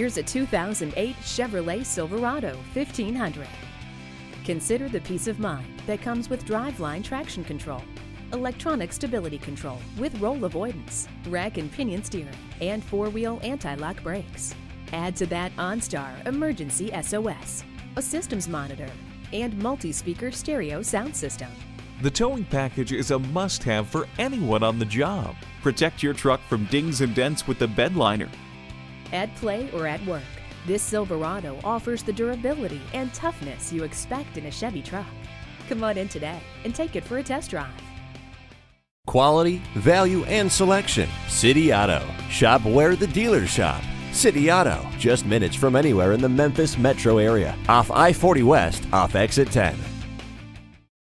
Here's a 2008 Chevrolet Silverado 1500. Consider the peace of mind that comes with driveline traction control, electronic stability control with roll avoidance, rack and pinion steering, and four-wheel anti-lock brakes. Add to that OnStar Emergency SOS, a systems monitor, and multi-speaker stereo sound system. The towing package is a must-have for anyone on the job. Protect your truck from dings and dents with the bed liner. At play or at work, this Silverado offers the durability and toughness you expect in a Chevy truck. Come on in today and take it for a test drive. Quality, value, and selection. City Auto. Shop where the dealers shop. City Auto, just minutes from anywhere in the Memphis metro area. Off I-40 West, off exit 10.